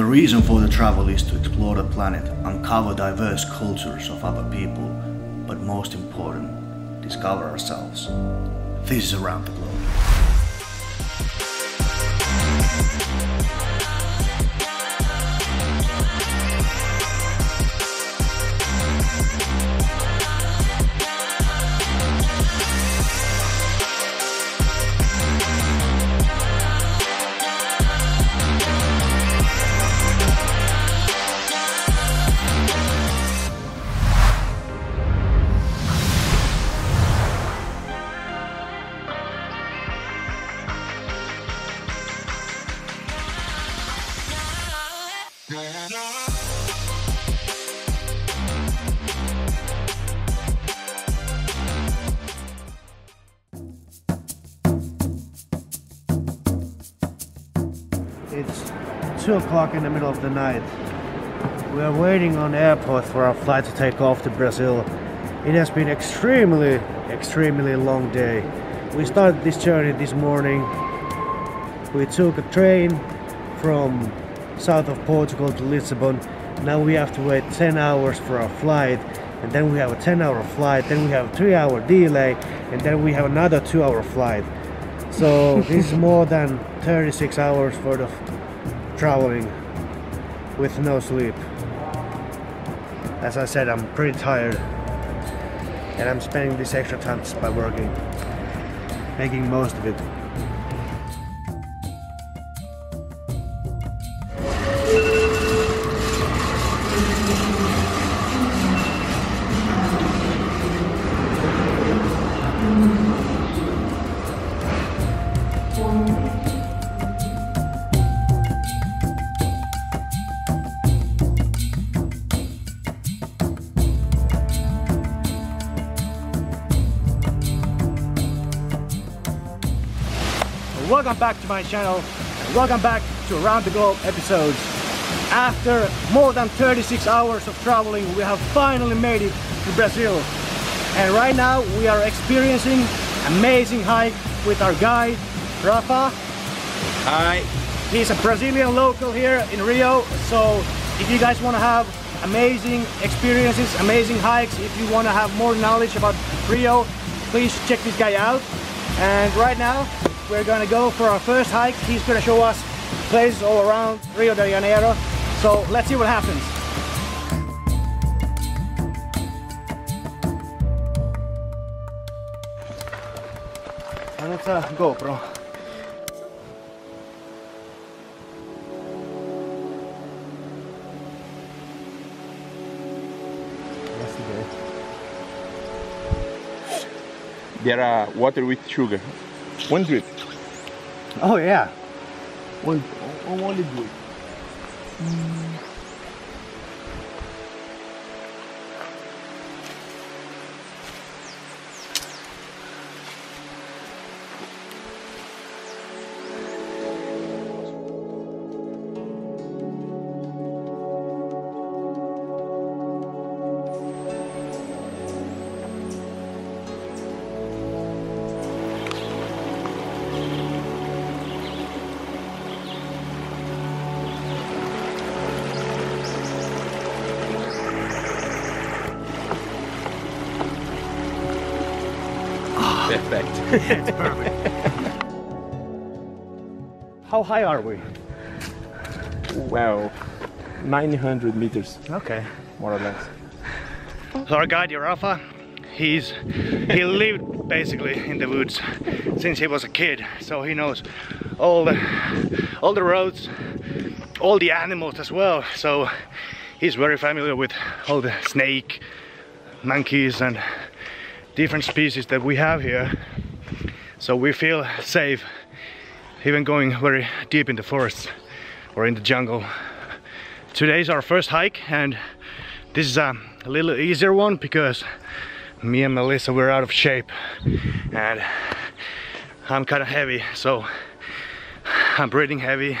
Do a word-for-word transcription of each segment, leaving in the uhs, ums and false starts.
The reason for the travel is to explore the planet, uncover diverse cultures of other people, but most important, discover ourselves. This is Around the Globe. It's two o'clock in the middle of the night. We are waiting on the airport for our flight to take off to Brazil. It has been extremely, extremely long day. We started this journey this morning. We took a train from south of Portugal to Lisbon. Now we have to wait ten hours for our flight, and then we have a ten hour flight, then we have a three hour delay, and then we have another two hour flight. So this is more than thirty-six hours worth of traveling with no sleep. As I said, I'm pretty tired, and I'm spending this extra time just by working, making most of it. Welcome back to my channel, and welcome back to Around the Globe episodes. After more than thirty-six hours of traveling, we have finally made it to Brazil. And right now we are experiencing an amazing hike with our guide, Rafa. Hi. He's a Brazilian local here in Rio, so if you guys want to have amazing experiences, amazing hikes, if you want to have more knowledge about Rio, please check this guy out. And right now, we're gonna go for our first hike. He's gonna show us places all around Rio de Janeiro. So let's see what happens. And it's a GoPro. That's the gate. There are water with sugar. One drip. Oh yeah, one only drip. Mm. Perfect. It's perfect. How high are we? Well, nine hundred meters. Okay. More or less. So our guide Yarafa, he's he lived basically in the woods since he was a kid, so he knows all the all the roads, all the animals as well. So he's very familiar with all the snake, monkeys, and different species that we have here, so we feel safe even going very deep in the forest or in the jungle. Today is our first hike, and this is a little easier one because me and Melissa were out of shape and I'm kind of heavy, so I'm breathing heavy.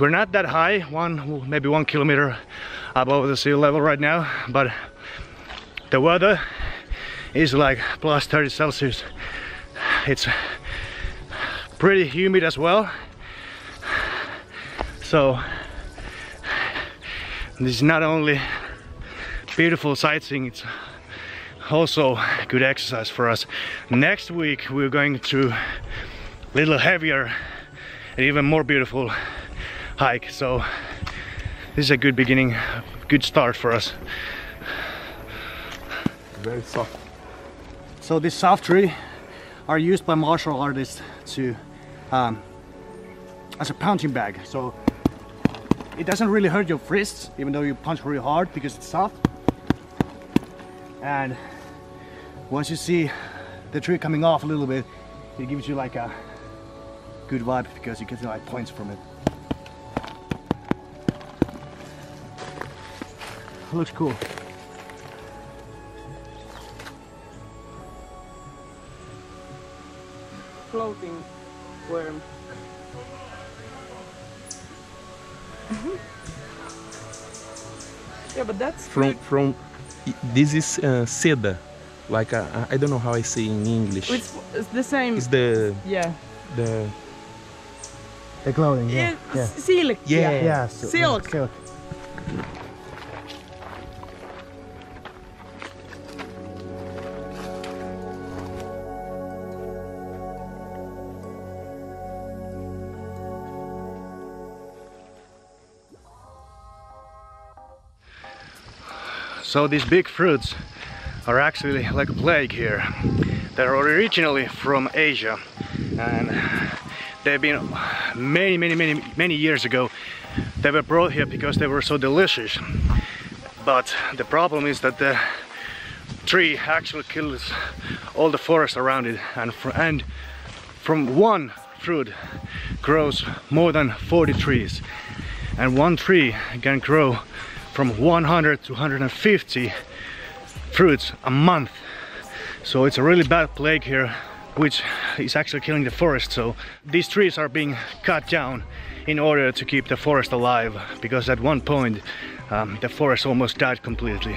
We're not that high, one maybe one kilometer above the sea level right now, but the weather is like plus thirty Celsius. It's pretty humid as well. So this is not only beautiful sightseeing, it's also good exercise for us. Next week we're going to a little heavier and even more beautiful hike, so this is a good beginning, good start for us. Very soft. So this soft tree are used by martial artists to um, as a punching bag, so it doesn't really hurt your wrists even though you punch really hard because it's soft. And once you see the tree coming off a little bit, it gives you like a good vibe because you get like points from it. Looks cool. Floating worm. Mm-hmm. Yeah, but that's from good. From this is uh, seda, like a, I don't know how I say in English. It's, it's the same. It's the yeah the the clothing. Yeah, yeah. Silk. Yeah, yeah, yeah. So, silk. Yeah, silk. So these big fruits are actually like a plague here. They're originally from Asia and they've been many, many, many, many years ago they were brought here because they were so delicious. But the problem is that the tree actually kills all the forest around it, and, fr and from one fruit grows more than forty trees, and one tree can grow from one hundred to one hundred fifty fruits a month. So it's a really bad plague here, which is actually killing the forest. So these trees are being cut down in order to keep the forest alive, because at one point um, the forest almost died completely.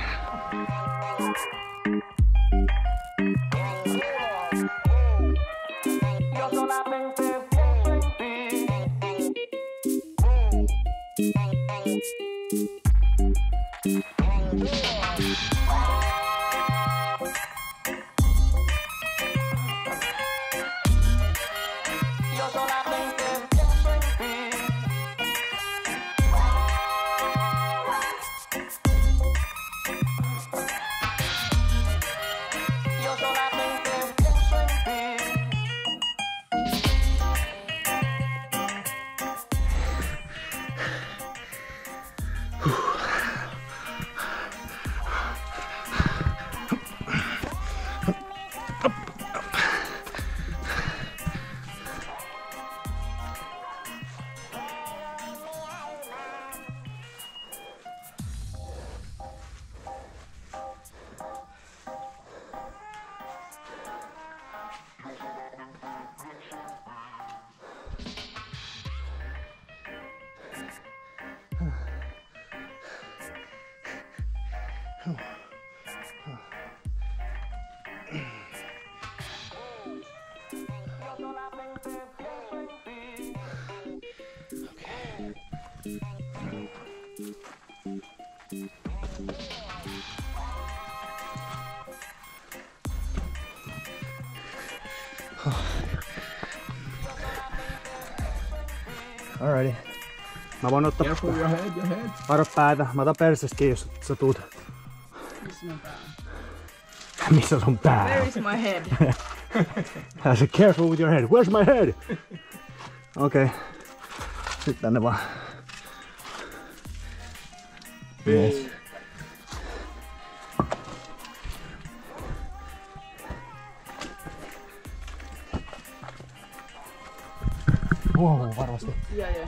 Alrighty. Mä voin ottaa varo päätä. Mä otan persestäkin, jos sä tuut. Missä mun pää? Missä sun pää? Where is my head? I said, careful with your head. Where's my head? Okei. Okay. Sitten tänne vaan. Yes. Huomaa varmasti. Joo joo.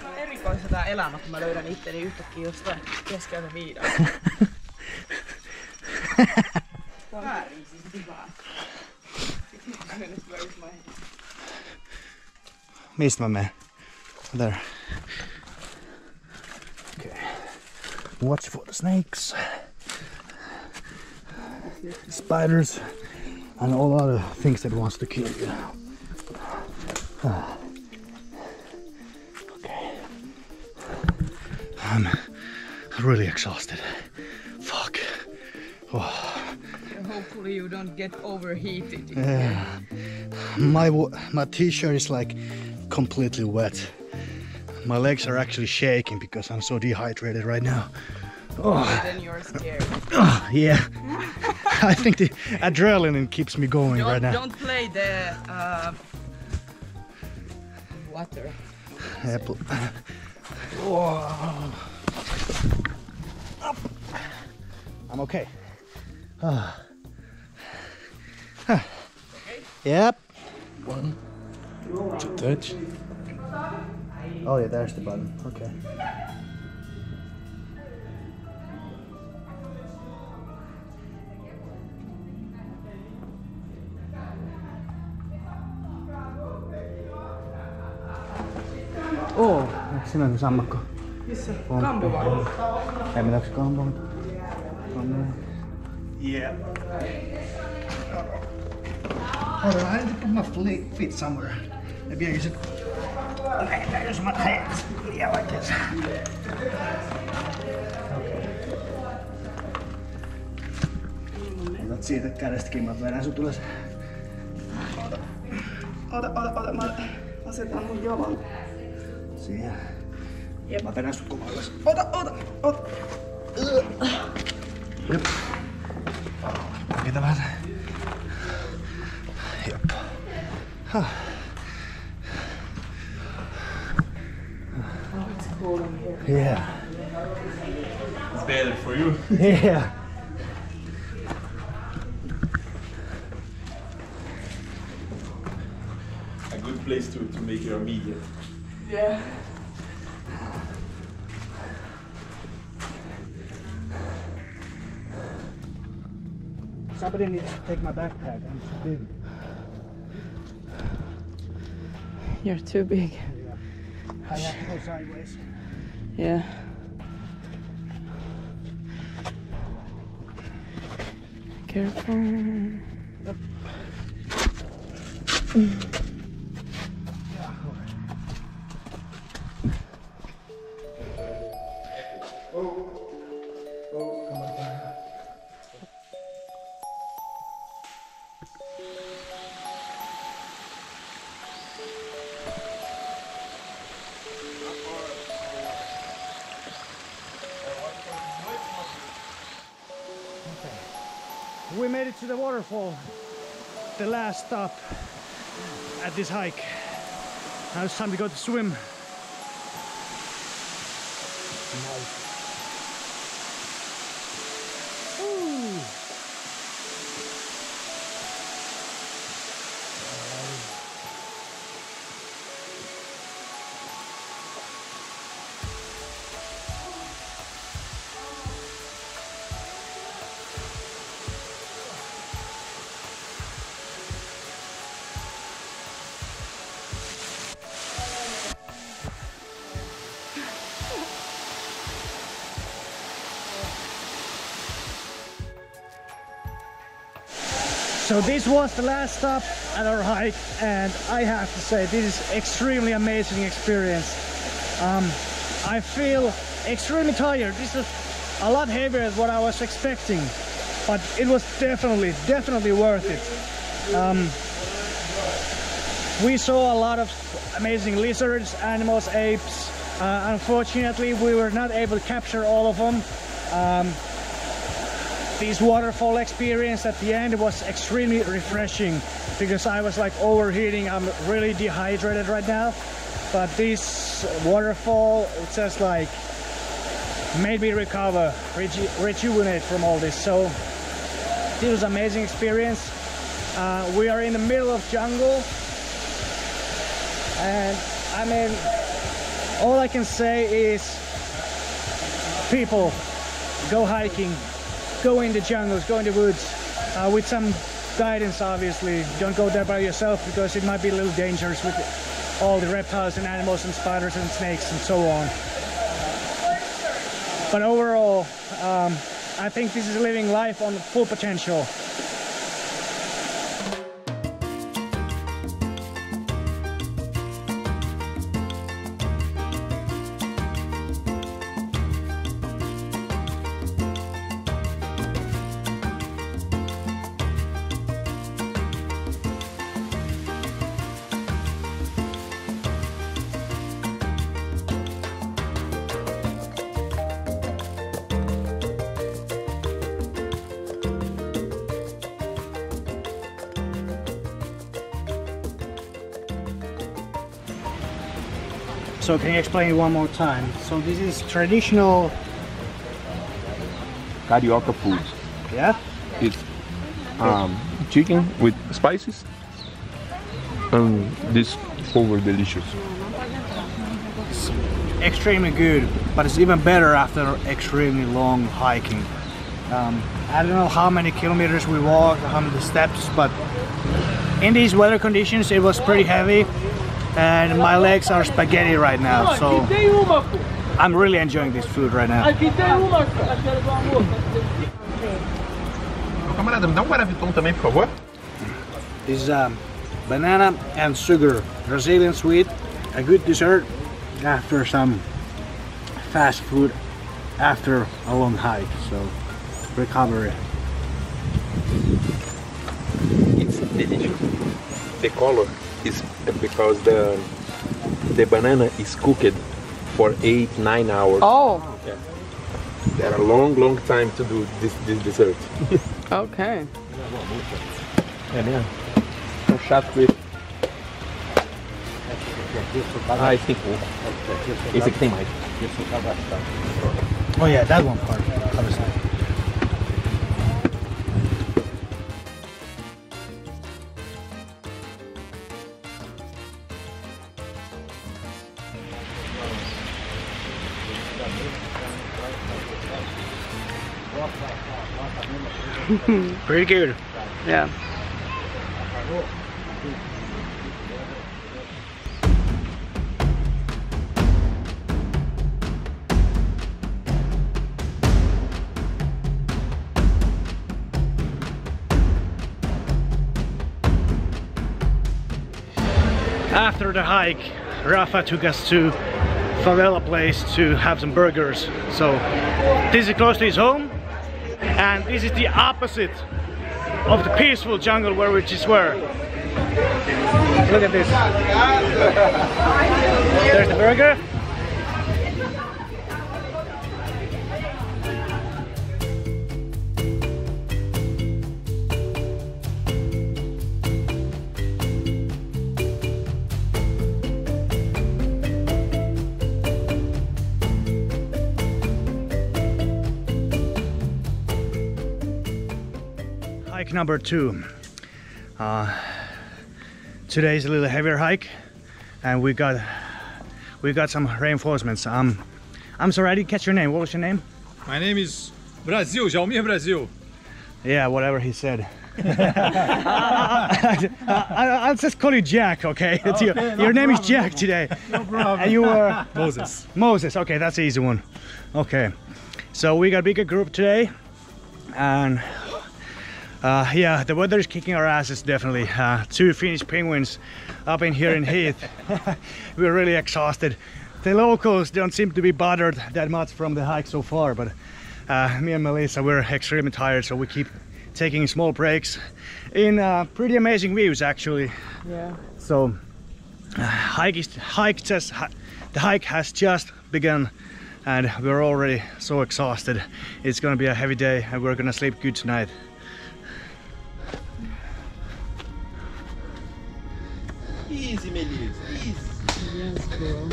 Se on erikoista tää elämä, kun mä löydän itteni yhtäkkiä jostain keskeltä viidalta. Väärin siis hyvää. Mistä mä menen? There. Okay. Watch for the snakes, spiders and all other things that wants to kill you. Okay. I'm really exhausted. Fuck. Oh. Hopefully you don't get overheated. Yeah. My my t-shirt is like completely wet. My legs are actually shaking because I'm so dehydrated right now. Oh. But then you're scared. Oh, yeah. I think the adrenaline keeps me going don't, right now. Don't play the uh, water. Apple. Whoa. Up. I'm okay. Ah. Huh. Okay. Yep. One. To touch. Oh yeah, there's the button. Okay. Oh, siinä on sammakko. Missä? Kampo vai? Ei mennäks kampoon. Yeah. Hold on, I need to put my feet somewhere. Maybe I use it. Okay, I use my hands. Yeah, like this. Okay. Otat siitä kädestäkin, mä vedän sut ylös. Ota, ota, ota, ota. Mä asetan mun jalan. Siihen. Jep. Mä vedän sut kovaa ylös. Ota, ota, ota. Jep. Mitä vähän. Jep. Huh. Yeah. It's better for you. Yeah. A good place to, to make your media. Yeah. Somebody needs to take my backpack. I'm too big. You're too big. Yeah. I have to go sideways. Yeah. Careful. Yep. Yeah, all right. Oh. Oh, come on. We made it to the waterfall, the last stop at this hike. Now it's time to go to swim. Nice. So this was the last stop at our hike, and I have to say this is extremely amazing experience. Um, I feel extremely tired. This was a lot heavier than what I was expecting, but it was definitely, definitely worth it. Um, we saw a lot of amazing lizards, animals, apes. Uh, unfortunately, we were not able to capture all of them. Um, This waterfall experience at the end was extremely refreshing because I was like overheating. I'm really dehydrated right now, but this waterfall just like made me recover, reju rejuvenate from all this. So this was an amazing experience. Uh, we are in the middle of jungle, and I mean, all I can say is, people, go hiking. Go in the jungles, go in the woods, uh, with some guidance obviously. Don't go there by yourself because it might be a little dangerous with all the reptiles and animals and spiders and snakes and so on. But overall, um, I think this is living life on full potential. So can you explain one more time? So this is traditional Carioca food. Yeah? It's um, chicken with spices, and this over delicious. It's extremely good, but it's even better after extremely long hiking. Um, I don't know how many kilometers we walked, how many steps, but in these weather conditions it was pretty heavy and my legs are spaghetti right now, so I'm really enjoying this food right now. This is um, banana and sugar, Brazilian sweet, a good dessert after some fast food after a long hike, so recovery. It's delicious. The color is because the the banana is cooked for eight nine hours. Oh, yeah. There are a long, long time to do this this dessert. Okay. I think it's a thing. Oh yeah, that one part. Obviously. Pretty good. Yeah. After the hike, Rafa took us to favela place to have some burgers. So this is close to his home. And this is the opposite of the peaceful jungle where we just were. Look at this. There's the burger. Hike number two. Uh, today's a little heavier hike, and we got we got some reinforcements. Um, I'm sorry, I didn't catch your name. What was your name? My name is Brazil Jaumir Brazil. Yeah, whatever he said. I, I, I'll just call you Jack, okay? okay your no your problem, name is Jack no today. No problem. And you were Moses. Moses. Okay, that's the easy one. Okay, so we got a bigger group today, and. Uh, yeah, the weather is kicking our asses, definitely. Uh, two Finnish penguins up in here in heat. We're really exhausted. The locals don't seem to be bothered that much from the hike so far, but uh, me and Melissa, we're extremely tired, so we keep taking small breaks in uh, pretty amazing views, actually. Yeah. So uh, hike is, hike just, the hike has just begun, and we're already so exhausted. It's gonna be a heavy day, and we're gonna sleep good tonight. Easy, Melissa, easy. Yes, girl.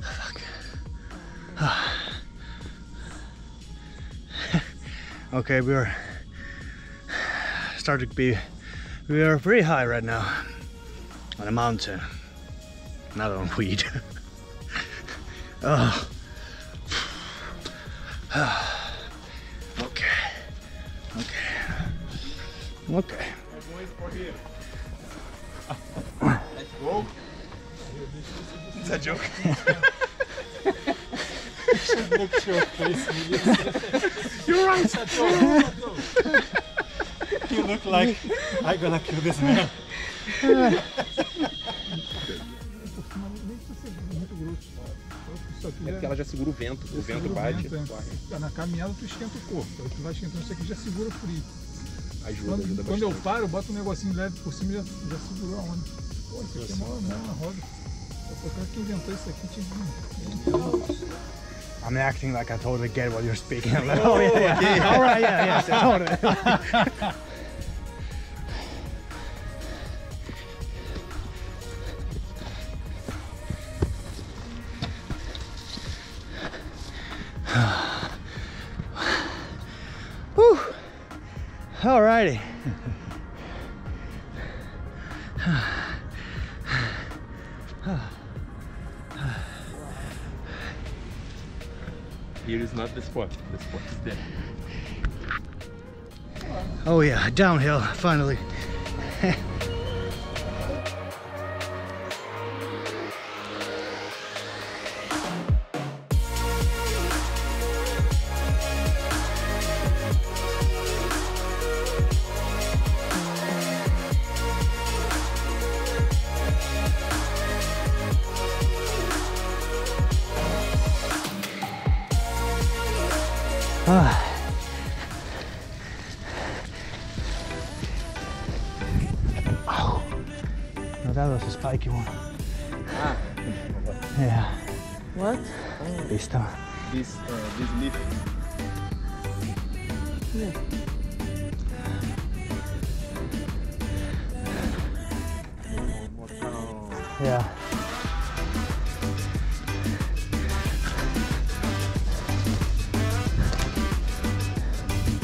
Fuck. Okay, we're starting to be, we are pretty high right now on a mountain, not on weed. Oh. Okay. Okay. Okay. Let's go. Is that a joke? Just make sure, please. You're right. You look like I'm gonna kill this man. É porque ela já segura o vento, o vento bate. É. Na caminhada tu esquenta o corpo, aí tu vai esquentando isso aqui já segura o frio. Ajuda, quando, ajuda quando eu paro, eu boto um negocinho leve por cima e já, já segurou a onda. Pô, isso aqui é mó na roda. Só que eu que inventou isso aqui, tinha que... I'm acting like I totally get what you're speaking. I'm like, oh, yeah, yeah. Okay. All right, yeah, yes, yeah, totally. Alrighty. Here is not the spot. The spot is there. Oh yeah, downhill, finally. Oh. No, that was a spiky one. Ah. Yeah. What? Oh. This time. This, uh, this leaf. Yeah. Yeah.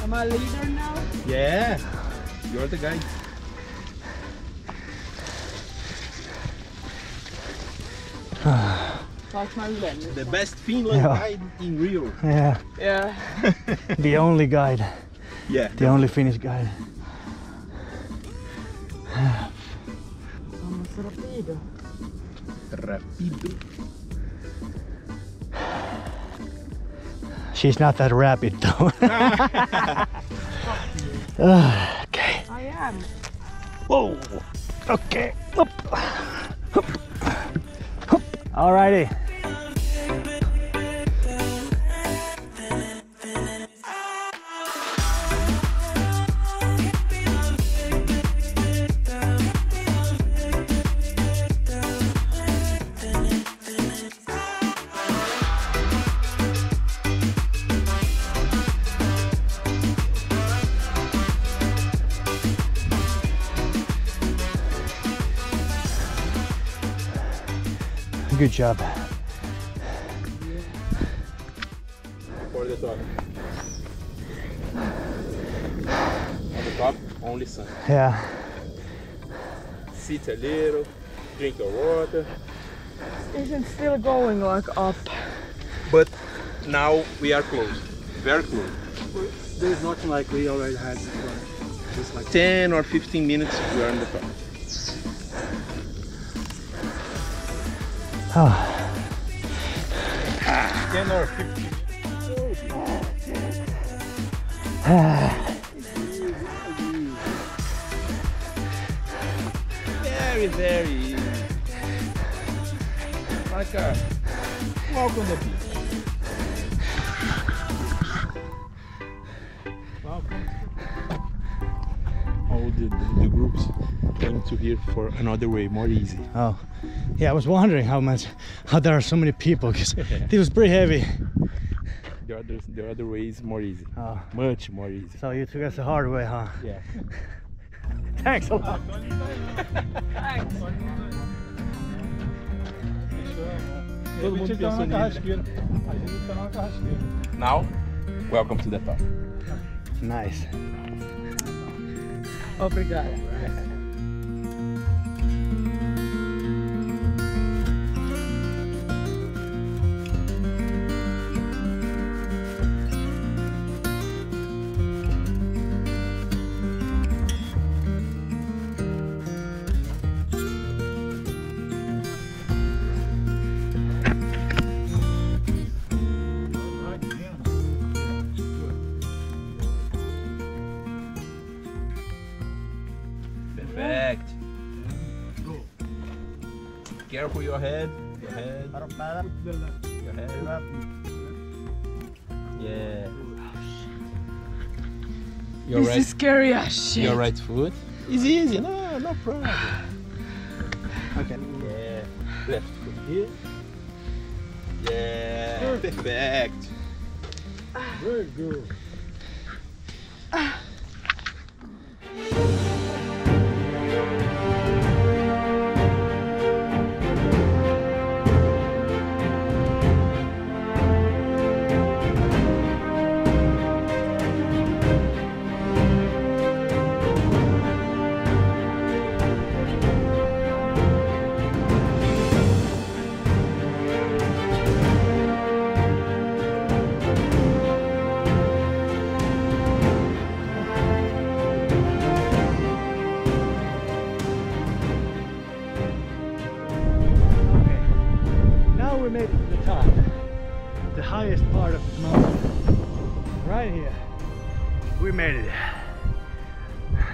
I'm a leader now? Yeah. You're the guide. The best Finland yeah. guide in Rio. Yeah. Yeah. The only guide. Yeah. The only Finnish guide. Vamos rapido. Rapido. She's not that rapid though. Okay. I am. Whoa. Okay. Up. Up. Up. Alrighty. Good job. For the top. On the top, only sun. Yeah. Sit a little, drink your water. It's still going like up. But now we are close, very close. There's nothing like we already had before. Just like ten or fifteen minutes, we are on the top. Oh. ten or fifteen. Very, very easy. Like a walk on the beach. All the, the, the groups came to here for another way, more easy. Oh. Yeah, I was wondering how much, how there are so many people, because yeah. This was pretty heavy. The other, the other way is more easy, oh. Much more easy. So you took us the hard way, huh? Yeah. Thanks a lot. Thanks. Now, welcome to the top. Nice. Obrigado. Perfect. Go. Careful your head. Your head. Your head. Yeah. Your this right, is scary as shit. Your right foot. It's easy. No, no problem. Okay. Yeah. Left foot here. Yeah, perfect. Very good.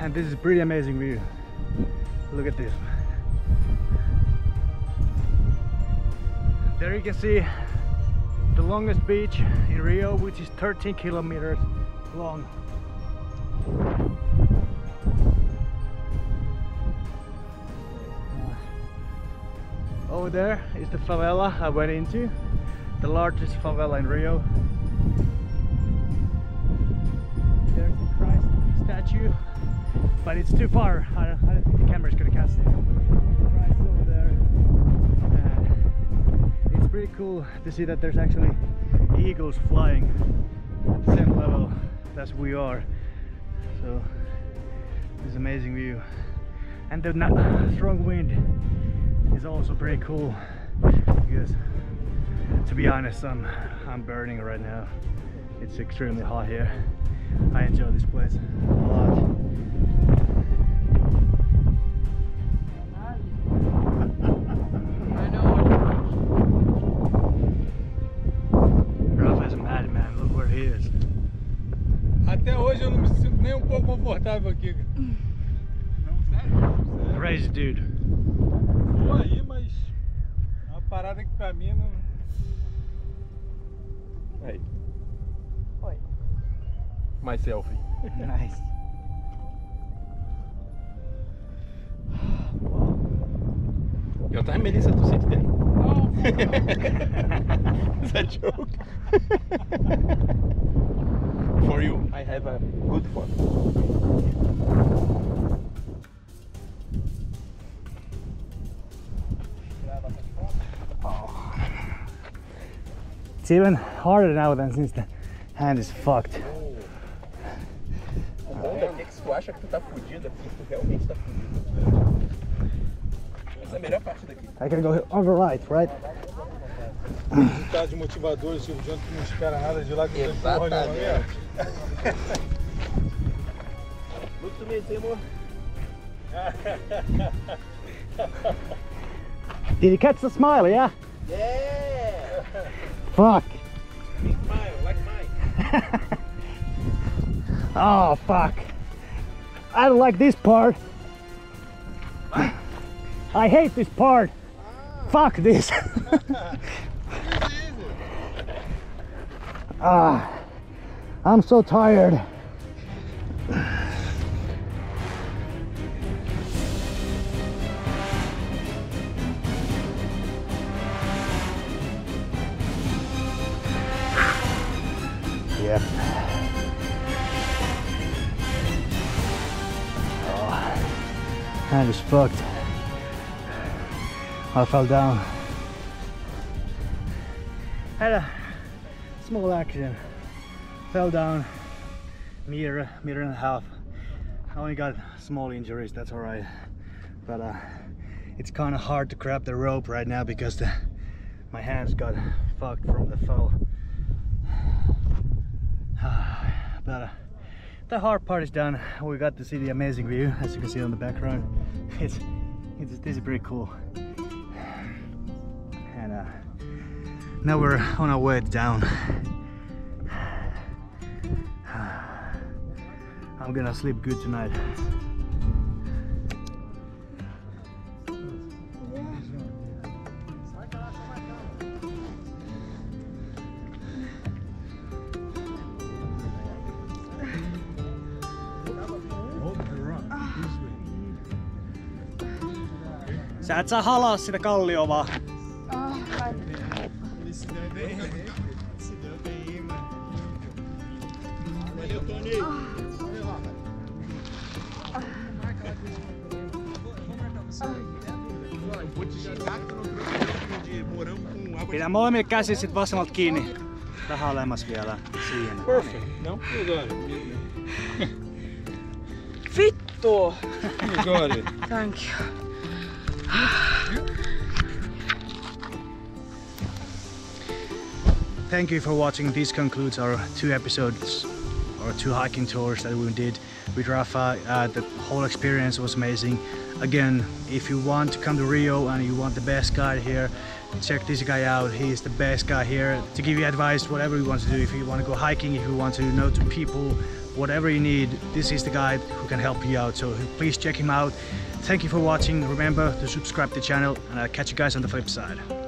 And this is a pretty amazing view. Look at this. There you can see the longest beach in Rio, which is thirteen kilometers long. Over there is the favela I went into, the largest favela in Rio. There's the Christ statue. But it's too far, I don't, I don't think the camera's gonna cast it. Right over there. And it's pretty cool to see that there's actually eagles flying at the same level as we are. So, this amazing view. And the strong wind is also pretty cool. Because, to be honest, I'm, I'm burning right now. It's extremely hot here. I enjoy this place a lot. Crazy dude. Hey. Oi. My selfie. Nice. Your time, Melissa, to sit there. No. It's a joke. For you, I have a good one. It's even harder now than since the hand is fucked. O bom daqui é que se tu acha que tu tá fudido, é porque tu realmente tá fudido. Essa é a melhor parte daqui. I can go over right, right? Resultado de motivadores, Silvio Jânio, que não espera nada de lá que você porra de uma merda. Muito bem, amor. Did you catch the smile, yeah? Yeah! Fuck! Big smile, like mine. Oh, fuck! I don't like this part! What? I hate this part! Ah. Fuck this! Ah, I'm so tired! Yep. Oh, hand is fucked. I fell down. Had a small accident. Fell down meter, meter and a half. I only got small injuries, that's alright. But uh, it's kind of hard to grab the rope right now because the, my hands got fucked from the fall. But uh, the hard part is done. We got to see the amazing view, as you can see on the background. It's, it's this is pretty cool. And uh, now we're on our way down. I'm gonna sleep good tonight. Sä et saa halaa sitä kalliovaa. Ah, Tony. Vamos ver, Rafa. Vamos marcar lá com... Vou marcar você aqui. Vou te chegar que eu não trouxe de morango com água... Pidä molemmille sitten vasemmalta kiinni. Raha olemassa vielä. Siinä. Perfect. Não? You got it. Vittu! You got it. Thank you. Thank you for watching. This concludes our two episodes, or two hiking tours that we did with Rafa. Uh, the whole experience was amazing. Again, if you want to come to Rio and you want the best guide here, check this guy out. He is the best guy here to give you advice, whatever you want to do. If you want to go hiking, if you want to know the people, whatever you need, this is the guide who can help you out. So please check him out. Thank you for watching. Remember to subscribe to the channel, and I'll catch you guys on the flip side.